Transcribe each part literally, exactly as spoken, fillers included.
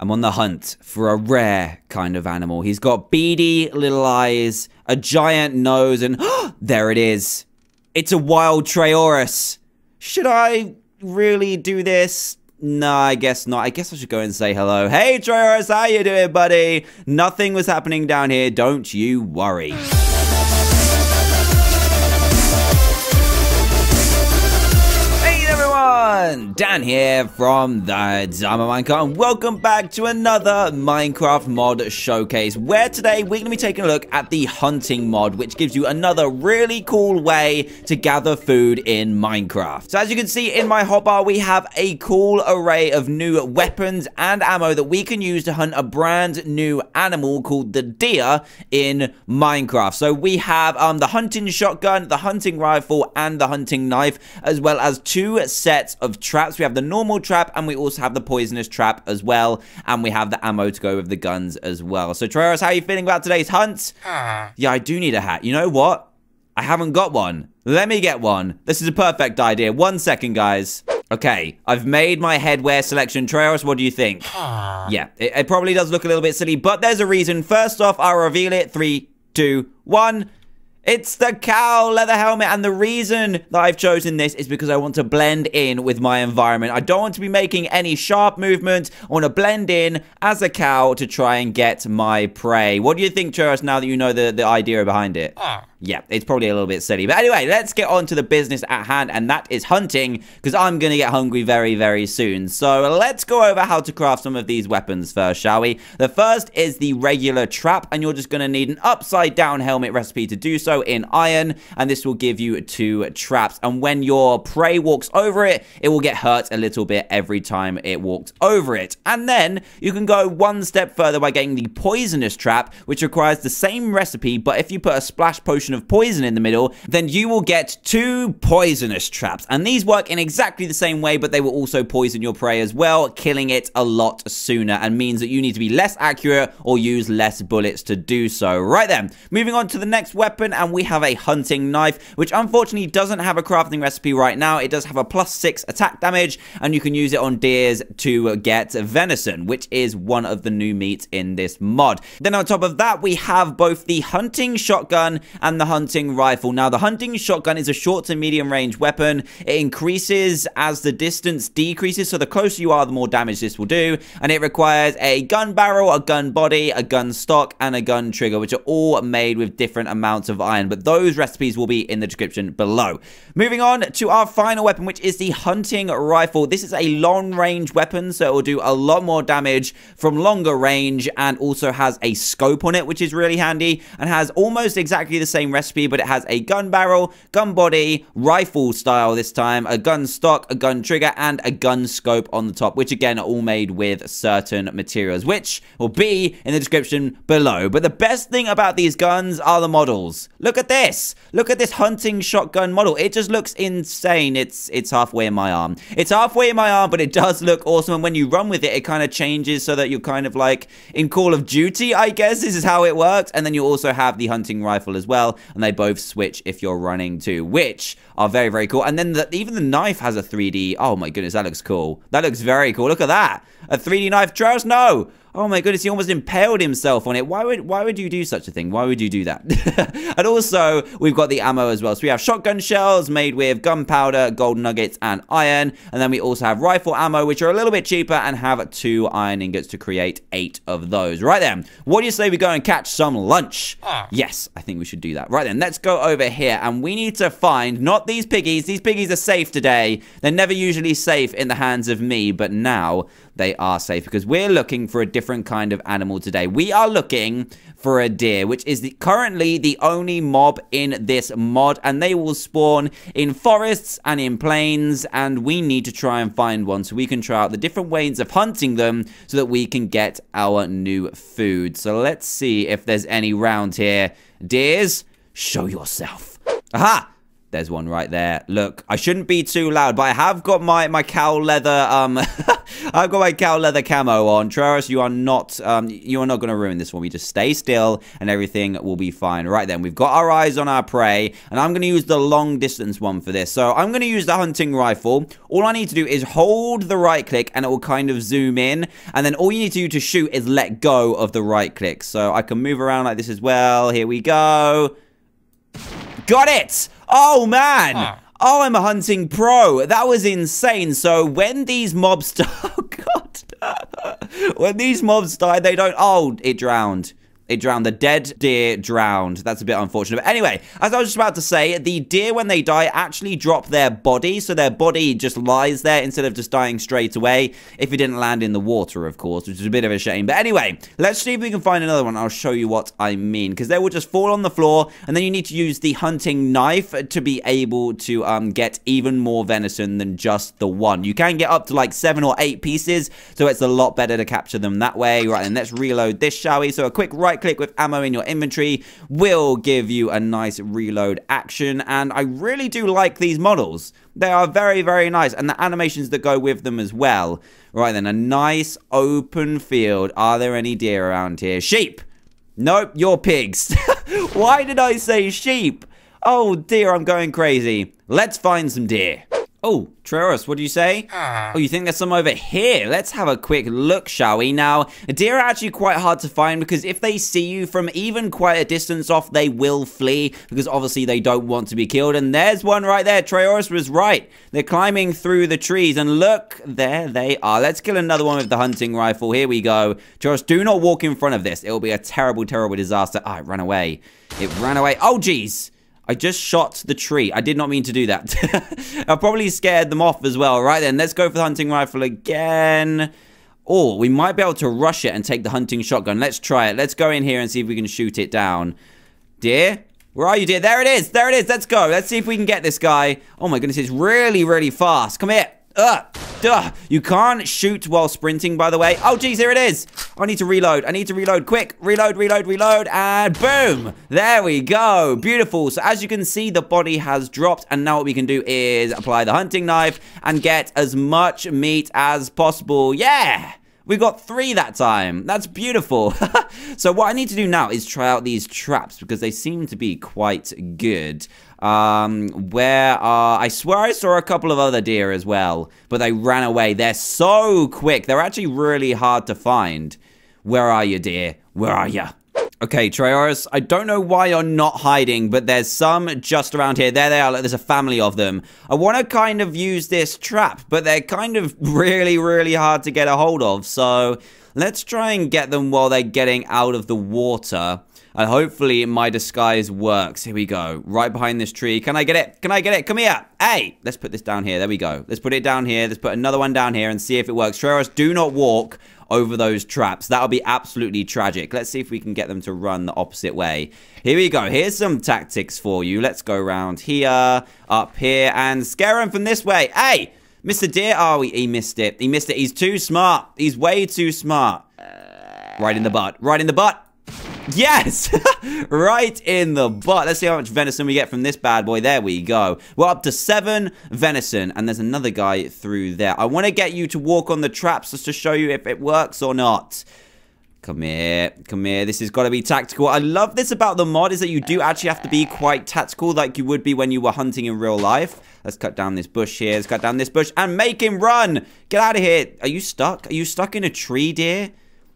I'm on the hunt for a rare kind of animal. He's got beady little eyes, a giant nose, and there it is. It's a wild Trayaurus. Should I really do this? No, I guess not. I guess I should go and say hello. Hey, Trayaurus, how you doing, buddy? Nothing was happening down here. Don't you worry. Dan here from the Diamond Minecart, and welcome back to another Minecraft mod showcase, where today we're going to be taking a look at the hunting mod, which gives you another really cool way to gather food in Minecraft. So as you can see in my hotbar, we have a cool array of new weapons and ammo that we can use to hunt a brand new animal called the deer in Minecraft. So we have um, the hunting shotgun, the hunting rifle, and the hunting knife, as well as two sets of traps. We have the normal trap, and we also have the poisonous trap as well, and we have the ammo to go with the guns as well. So Trayaurus, how are you feeling about today's hunt? Uh. Yeah, I do need a hat. You know what? I haven't got one. Let me get one. This is a perfect idea. One second, guys. Okay, I've made my headwear selection. Trayaurus, what do you think? Uh. Yeah, it, it probably does look a little bit silly, but there's a reason. First off, I'll reveal it. Three, two, one. It's the cow leather helmet, and the reason that I've chosen this is because I want to blend in with my environment. I don't want to be making any sharp movements. I want to blend in as a cow to try and get my prey. What do you think, Trayaurus, now that you know the, the idea behind it? Uh. Yeah, it's probably a little bit silly. But anyway, let's get on to the business at hand, and that is hunting, because I'm going to get hungry very, very soon. So let's go over how to craft some of these weapons first, shall we? The first is the regular trap, and you're just going to need an upside-down helmet recipe to do so in iron, and this will give you two traps. And when your prey walks over it, it will get hurt a little bit every time it walked over it. And then you can go one step further by getting the poisonous trap, which requires the same recipe, but if you put a splash potion of poison in the middle, then you will get two poisonous traps, and these work in exactly the same way, but they will also poison your prey as well, killing it a lot sooner, and means that you need to be less accurate or use less bullets to do so. Right then, moving on to the next weapon, and we have a hunting knife, which unfortunately doesn't have a crafting recipe right now. It does have a plus six attack damage, and you can use it on deers to get venison, which is one of the new meats in this mod. Then on top of that, we have both the hunting shotgun and the hunting rifle. Now, the hunting shotgun is a short to medium range weapon. It increases as the distance decreases, so the closer you are, the more damage this will do, and it requires a gun barrel, a gun body, a gun stock, and a gun trigger, which are all made with different amounts of iron, but those recipes will be in the description below. Moving on to our final weapon, which is the hunting rifle. This is a long range weapon, so it will do a lot more damage from longer range, and also has a scope on it, which is really handy, and has almost exactly the same recipe, but it has a gun barrel, gun body, rifle style this time, a gun stock, a gun trigger, and a gun scope on the top, which again are all made with certain materials, which will be in the description below. But the best thing about these guns are the models. Look at this. Look at this hunting shotgun model. It just looks insane. It's it's halfway in my arm. It's halfway in my arm, but it does look awesome. And when you run with it, it kind of changes so that you're kind of like in Call of Duty, I guess. This is how it works. And then you also have the hunting rifle as well, and they both switch if you're running too, which are very, very cool. And then the, even the knife has a three D. Oh my goodness, that looks cool. That looks very cool. Look at that. A three D knife. Trayaurus, no. Oh my goodness, he almost impaled himself on it. Why would why would you do such a thing? Why would you do that? And also, we've got the ammo as well. So we have shotgun shells made with gunpowder, gold nuggets, and iron. And then we also have rifle ammo, which are a little bit cheaper, and have two iron ingots to create eight of those. Right then, what do you say we go and catch some lunch? Uh. Yes, I think we should do that. Right then, let's go over here, and we need to find, not these piggies. These piggies are safe today. They're never usually safe in the hands of me, but now they are safe, because we're looking for a different kind of animal today. We are looking for a deer, which is the, currently the only mob in this mod, and they will spawn in forests and in plains, and we need to try and find one so we can try out the different ways of hunting them so that we can get our new food. So let's see if there's any round here. Deers, show yourself. Aha! There's one right there. Look, I shouldn't be too loud, but I have got my, my cow leather, um, I've got my cow leather camo on. Trayaurus, you are not, um, you are not going to ruin this one. We just stay still and everything will be fine. Right then, we've got our eyes on our prey, and I'm going to use the long distance one for this. So I'm going to use the hunting rifle. All I need to do is hold the right click and it will kind of zoom in. And then all you need to do to shoot is let go of the right click. So I can move around like this as well. Here we go. Got it! Oh, man. Huh. Oh, I'm a hunting pro. That was insane. So when these mobs die... Oh, God. When these mobs die, they don't... Oh, it drowned. It drowned. The dead deer drowned. That's a bit unfortunate. But anyway, as I was just about to say, the deer, when they die, actually drop their body. So their body just lies there instead of just dying straight away. If it didn't land in the water, of course, which is a bit of a shame. But anyway, let's see if we can find another one. I'll show you what I mean. Because they will just fall on the floor. And then you need to use the hunting knife to be able to um, get even more venison than just the one. You can get up to like seven or eight pieces. So it's a lot better to capture them that way. Right, and let's reload this, shall we? So a quick right click with ammo in your inventory will give you a nice reload action, and I really do like these models. They are very, very nice, and the animations that go with them as well. Right then, a nice open field. Are there any deer around here? Sheep! Nope, you're pigs. Why did I say sheep? Oh dear, I'm going crazy. Let's find some deer. Oh, Trayaurus, what do you say? Oh, you think there's some over here? Let's have a quick look, shall we? Now, deer are actually quite hard to find because if they see you from even quite a distance off, they will flee because obviously they don't want to be killed. And there's one right there. Trayaurus was right. They're climbing through the trees. And look, there they are. Let's kill another one with the hunting rifle. Here we go. Trayaurus, do not walk in front of this. It'll be a terrible, terrible disaster. Ah, it ran away. It ran away. Oh, jeez. I just shot the tree. I did not mean to do that. I probably scared them off as well. Right then, let's go for the hunting rifle again. Oh, we might be able to rush it and take the hunting shotgun. Let's try it. Let's go in here and see if we can shoot it down. Deer? Where are you, deer? There it is. There it is. Let's go. Let's see if we can get this guy. Oh my goodness, it's really, really fast. Come here. Ugh. Duh. You can't shoot while sprinting, by the way. Oh, geez, here it is. I need to reload. I need to reload quick. Reload, reload, reload, and boom. There we go. Beautiful. So as you can see, the body has dropped, and now what we can do is apply the hunting knife and get as much meat as possible. Yeah. We got three that time. That's beautiful. So what I need to do now is try out these traps because they seem to be quite good. Um, where are... I swear I saw a couple of other deer as well, but they ran away. They're so quick. They're actually really hard to find. Where are you, deer? Where are you? Okay, Trayaurus, I don't know why you're not hiding, but there's some just around here. There they are. Look, there's a family of them. I want to kind of use this trap, but they're kind of really, really hard to get a hold of. So let's try and get them while they're getting out of the water. And hopefully my disguise works. Here we go. Right behind this tree. Can I get it? Can I get it? Come here. Hey, let's put this down here. There we go. Let's put it down here. Let's put another one down here and see if it works. Trayaurus, do not walk over those traps. That'll be absolutely tragic. Let's see if we can get them to run the opposite way. Here we go. Here's some tactics for you. Let's go around here, up here, and scare him from this way. Hey, Mister Deer. Oh, he, he missed it. He missed it. He's too smart. He's way too smart. Right in the butt. Right in the butt. Yes! Right in the butt. Let's see how much venison we get from this bad boy. There we go. We're up to seven venison. And there's another guy through there. I want to get you to walk on the traps just to show you if it works or not. Come here. Come here. This has got to be tactical. I love this about the mod is that you do actually have to be quite tactical like you would be when you were hunting in real life. Let's cut down this bush here. Let's cut down this bush and make him run. Get out of here. Are you stuck? Are you stuck in a tree, dear?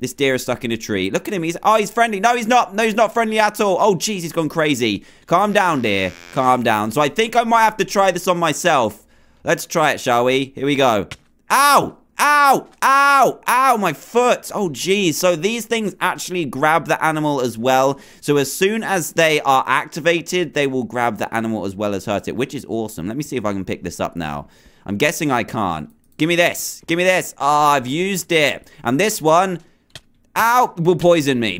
This deer is stuck in a tree. Look at him. He's oh, he's friendly. No, he's not. No, he's not friendly at all. Oh, jeez, he's gone crazy. Calm down, deer. Calm down. So I think I might have to try this on myself. Let's try it, shall we? Here we go. Ow! Ow! Ow! Ow! My foot! Oh, jeez. So these things actually grab the animal as well. So as soon as they are activated, they will grab the animal as well as hurt it, which is awesome. Let me see if I can pick this up now. I'm guessing I can't. Give me this. Give me this. Ah, oh, I've used it. And this one... Ow, will poison me.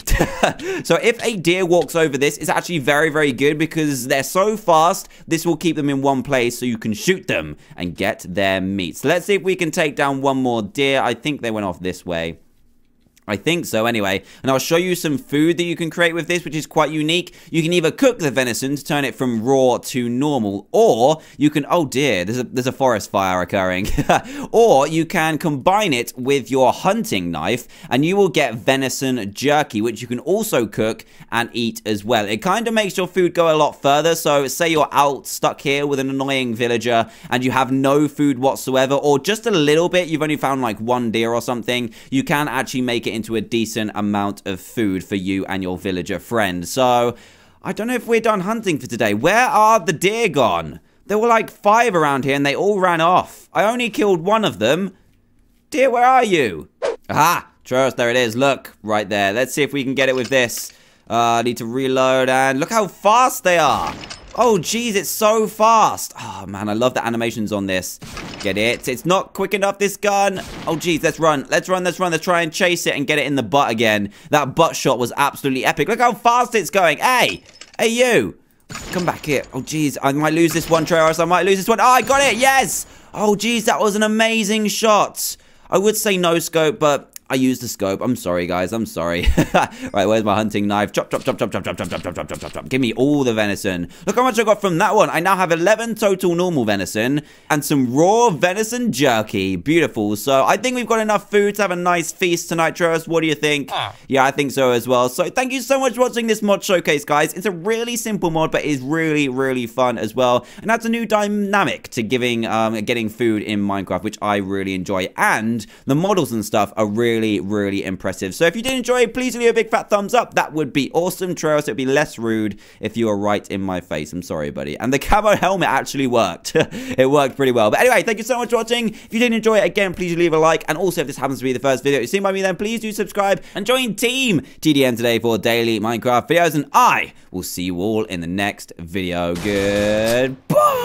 So if a deer walks over this, it's actually very, very good because they're so fast. This will keep them in one place so you can shoot them and get their meat. So let's see if we can take down one more deer. I think they went off this way. I think so anyway, and I'll show you some food that you can create with this, which is quite unique. You can either cook the venison to turn it from raw to normal, or you can, oh dear, there's a, there's a forest fire occurring, or you can combine it with your hunting knife, and you will get venison jerky, which you can also cook and eat as well. It kind of makes your food go a lot further, so say you're out stuck here with an annoying villager, and you have no food whatsoever, or just a little bit, you've only found like one deer or something, you can actually make it into a decent amount of food for you and your villager friend. So, I don't know if we're done hunting for today. Where are the deer gone? There were like five around here and they all ran off. I only killed one of them. Deer, where are you? Aha! Trayaurus, there it is. Look, right there. Let's see if we can get it with this. Uh, I need to reload and look how fast they are. Oh, geez, it's so fast. Oh, man, I love the animations on this. Get it? It's not quick enough, this gun. Oh, geez, let's run. Let's run, let's run. Let's try and chase it and get it in the butt again. That butt shot was absolutely epic. Look how fast it's going. Hey, hey, you. Come back here. Oh, geez, I might lose this one, Trayaurus. I might lose this one. Oh, I got it. Yes. Oh, geez, that was an amazing shot. I would say no scope, but I used the scope. I'm sorry, guys. I'm sorry. Right, where's my hunting knife? Chop, chop, chop, chop, chop, chop, chop, chop, chop, chop, chop, chop, chop. Give me all the venison. Look how much I got from that one. I now have eleven total normal venison and some raw venison jerky. Beautiful. So I think we've got enough food to have a nice feast tonight, Trayaurus. What do you think? Ah. Yeah, I think so as well. So thank you so much for watching this mod showcase, guys. It's a really simple mod, but it's really, really fun as well. And that's a new dynamic to giving, um, getting food in Minecraft, which I really enjoy. And the models and stuff are really Really, really impressive. So if you did enjoy, please leave a big fat thumbs up. That would be awesome, Trayaurus. It'd be less rude if you were right in my face. I'm sorry, buddy. And the camo helmet actually worked. It worked pretty well. But anyway, thank you so much for watching. If you did enjoy it, again, please leave a like. And also, if this happens to be the first video you've seen by me, then please do subscribe and join Team T D M today for daily Minecraft videos. And I will see you all in the next video. Goodbye.